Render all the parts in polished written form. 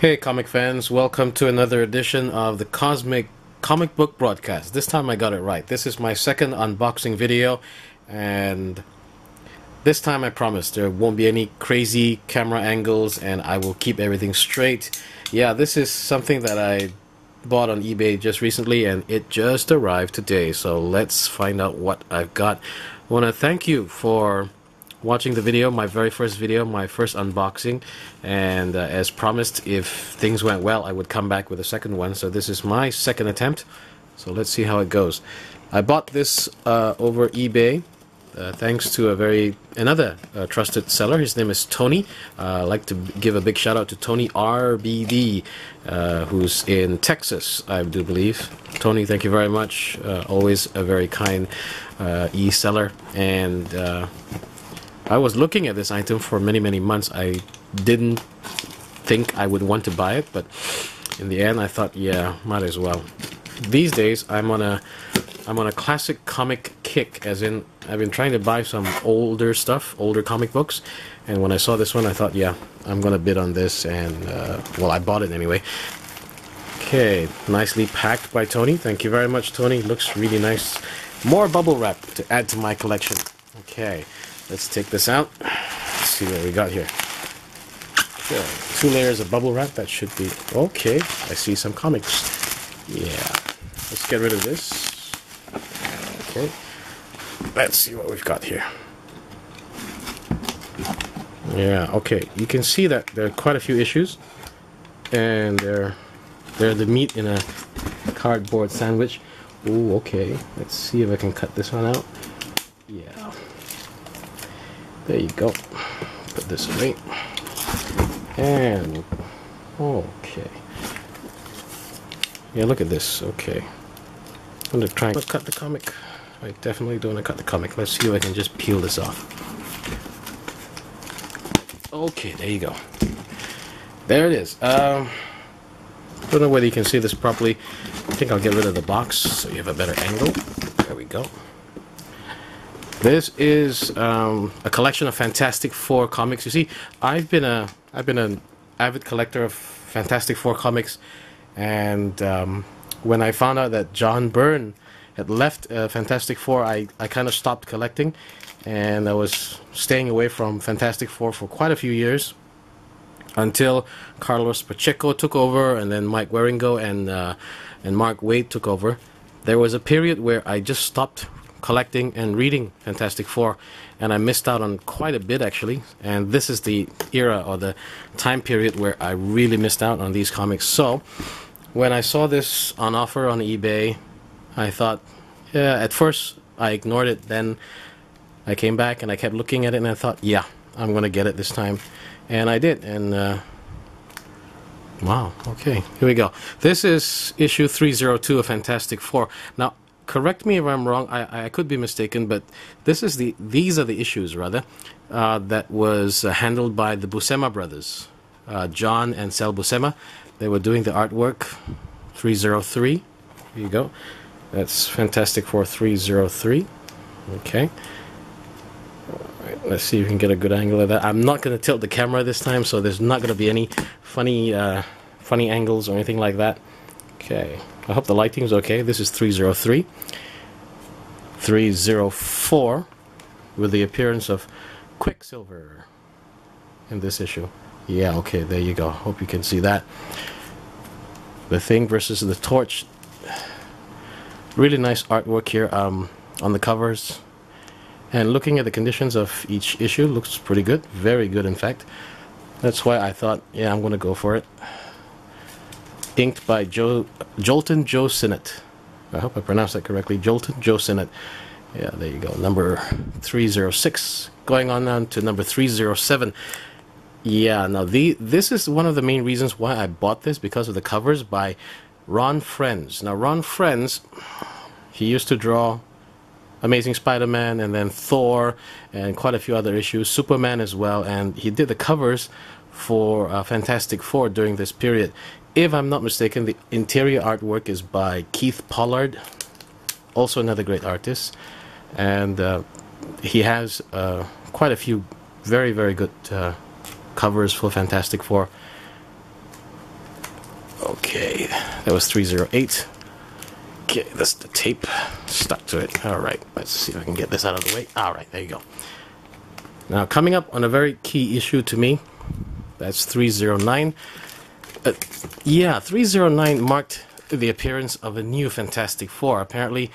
Hey comic fans, welcome to another edition of the Cosmic ComicBook Broadcast. This time I got it right. This is my second unboxing video, and this time I promise there won't be any crazy camera angles and I will keep everything straight. Yeah, this is something that I bought on eBay just recently and it just arrived today, so let's find out what I've got. I want to thank you for watching the video, my very first video, my first unboxing, and as promised, if things went well I would come back with a second one, so this is my second attempt, so let's see how it goes. I bought this over eBay thanks to another trusted seller. His name is Tony. I'd like to give a big shout out to Tony RBD, who's in Texas, I do believe. Tony, thank you very much. Always a very kind e-seller, and I was looking at this item for many, many months. I didn't think I would want to buy it, but in the end I thought, yeah, might as well. These days I'm on a classic comic kick, as in I've been trying to buy some older stuff, older comic books, and when I saw this one I thought, yeah, I'm gonna bid on this, and well, I bought it anyway. Okay, nicely packed by Tony. Thank you very much, Tony. Looks really nice. More bubble wrap to add to my collection. Okay. Let's take this out. Let's see what we got here. Sure. Two layers of bubble wrap. That should be okay. I see some comics. Yeah. Let's get rid of this. Okay. Let's see what we've got here. Yeah. Okay. You can see that there are quite a few issues, and they're the meat in a cardboard sandwich. Ooh. Okay. Let's see if I can cut this one out. Yeah. There you go. Put this away. And okay. Yeah, look at this. Okay. I'm gonna try and cut the comic. I definitely don't want to cut the comic. Let's see if I can just peel this off. Okay, there you go. There it is. Don't know whether you can see this properly. I think I'll get rid of the box so you have a better angle. There we go. This is a collection of Fantastic Four comics. You see, I've been an avid collector of Fantastic Four comics, and when I found out that John Byrne had left Fantastic Four, I kind of stopped collecting, and I was staying away from Fantastic Four for quite a few years until Carlos Pacheco took over, and then Mike Weringo and Mark Wade took over. There was a period where I just stopped collecting and reading Fantastic Four, and I missed out on quite a bit actually, and this is the era or the time period where I really missed out on these comics. So when I saw this on offer on eBay, I thought, yeah, at first I ignored it, then I came back and I kept looking at it, and I thought, yeah, I'm gonna get it this time, and I did. And wow, okay, here we go. This is issue 302 of Fantastic Four. Now correct me if I'm wrong, I could be mistaken, but this is these are the issues, rather, that was handled by the Buscema brothers, John and Sal Buscema. They were doing the artwork. 303, here you go. That's Fantastic Four 303. Okay. Alright, let's see if we can get a good angle of that. I'm not going to tilt the camera this time, so there's not going to be any funny angles or anything like that. Okay. I hope the lighting is okay. This is 303. 304 with the appearance of Quicksilver in this issue. Yeah, okay, there you go. Hope you can see that. The Thing versus the Torch. Really nice artwork here on the covers. And looking at the conditions of each issue, looks pretty good. Very good, in fact. That's why I thought, yeah, I'm going to go for it. Inked by Jolton Joe Sinnott. I hope I pronounced that correctly. Jolton Joe Sinnott. Yeah, there you go. Number 306. Going on now to number 307. Yeah, now this is one of the main reasons why I bought this, because of the covers by Ron Frenz. Now, Ron Frenz, he used to draw Amazing Spider-Man and then Thor and quite a few other issues. Superman as well. And he did the covers for Fantastic Four during this period. If I'm not mistaken, the interior artwork is by Keith Pollard, also another great artist, and he has quite a few very, very good covers for Fantastic Four. Okay, that was 308. Okay, that's the tape stuck to it. Alright, let's see if I can get this out of the way. Alright, there you go. Now, coming up on a very key issue to me, that's 309. Yeah, 309 marked the appearance of a new Fantastic Four. Apparently,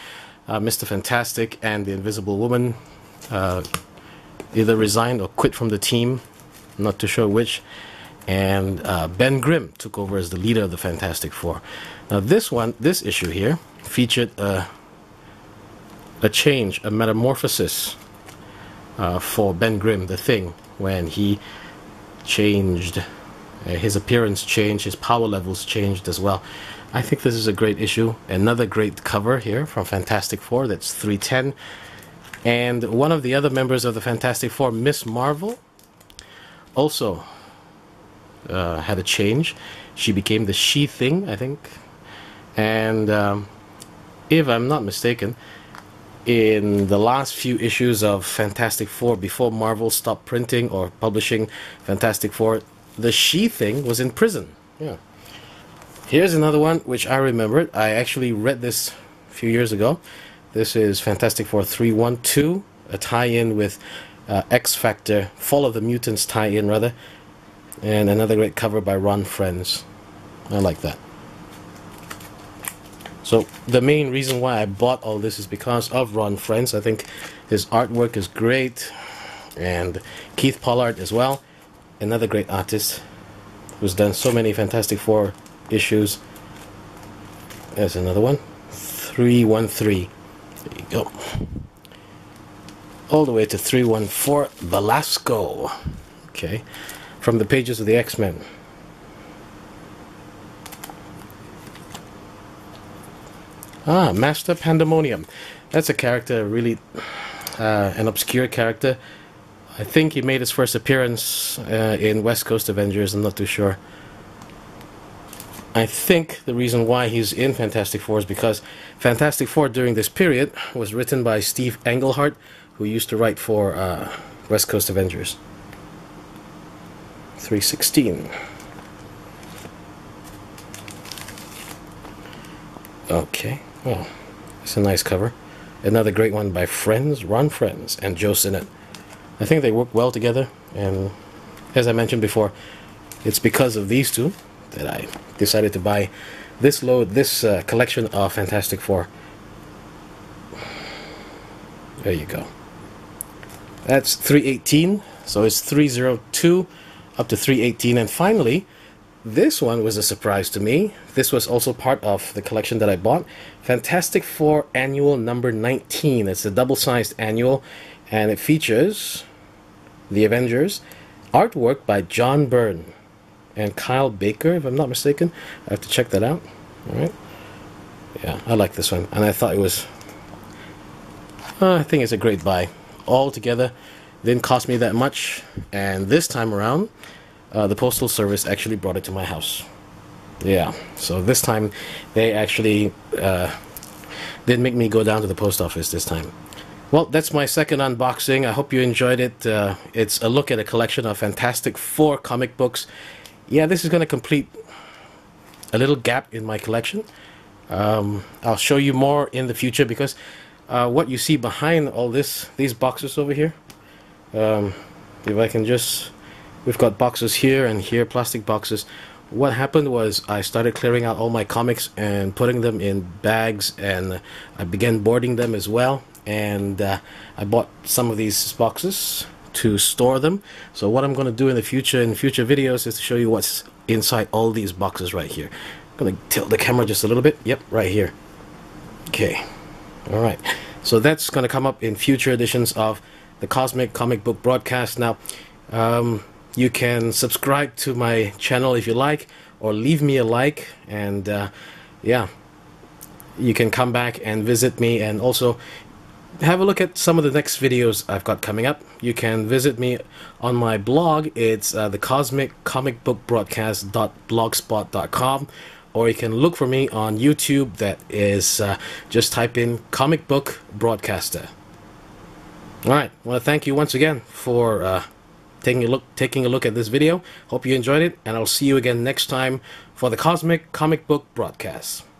Mr. Fantastic and the Invisible Woman either resigned or quit from the team. I'm not too sure which. And Ben Grimm took over as the leader of the Fantastic Four. Now this issue here, featured a change, a metamorphosis for Ben Grimm, the Thing, when he changed, his appearance changed, his power levels changed as well. I think this is a great issue. Another great cover here from Fantastic Four, that's 310. And one of the other members of the Fantastic Four, Miss Marvel, also had a change. She became the She-Thing, I think. And if I'm not mistaken, in the last few issues of Fantastic Four, before Marvel stopped printing or publishing Fantastic Four, the She-Thing was in prison. Yeah. Here's another one which I remembered. I actually read this a few years ago. This is Fantastic Four 312, a tie-in with X Factor, Fall of the Mutants tie-in rather. And another great cover by Ron Frenz. I like that. So the main reason why I bought all this is because of Ron Frenz. I think his artwork is great. And Keith Pollard as well. Another great artist who's done so many Fantastic Four issues. There's another one. 313. There you go. All the way to 314. Velasco. Okay. From the pages of the X-Men. Ah, Master Pandemonium. That's a character, really an obscure character. I think he made his first appearance in West Coast Avengers, I'm not too sure. I think the reason why he's in Fantastic Four is because Fantastic Four during this period was written by Steve Englehart, who used to write for West Coast Avengers. 316. Okay, well, it's a nice cover. Another great one by Frenz, Ron Frenz, and Joe Sinnott. I think they work well together, and as I mentioned before, it's because of these two that I decided to buy this load, this collection of Fantastic Four. There you go. That's 318, so it's 302. Up to 318, and finally, this one was a surprise to me. This was also part of the collection that I bought. Fantastic Four Annual number 19. It's a double-sized annual, and it features the Avengers. Artwork by John Byrne and Kyle Baker, if I'm not mistaken. I have to check that out. All right. Yeah, I like this one, and I thought it was... I think it's a great buy. All together, didn't cost me that much, and this time around the Postal Service actually brought it to my house. Yeah, so this time they actually didn't make me go down to the post office this time. Well, that's my second unboxing. I hope you enjoyed it. It's a look at a collection of Fantastic Four comic books. Yeah, this is going to complete a little gap in my collection. I'll show you more in the future, because what you see behind all this, these boxes over here, if I can just, we've got boxes here and here, plastic boxes. What happened was I started clearing out all my comics and putting them in bags, and I began boarding them as well, and I bought some of these boxes to store them. So what I'm going to do in the future, in future videos, is to show you what's inside all these boxes right here. I'm going to tilt the camera just a little bit. Yep, right here. Okay, alright, so that's going to come up in future editions of The Cosmic Comic Book Broadcast. Now, you can subscribe to my channel if you like, or leave me a like, and yeah, you can come back and visit me, and also have a look at some of the next videos I've got coming up. You can visit me on my blog. It's the Cosmic Comic Book Broadcast.blogspot.com, or you can look for me on YouTube. That is just type in Comic Book Broadcaster. Alright, I want to thank you once again for taking a look at this video. Hope you enjoyed it, and I'll see you again next time for the Cosmic Comic Book Broadcast.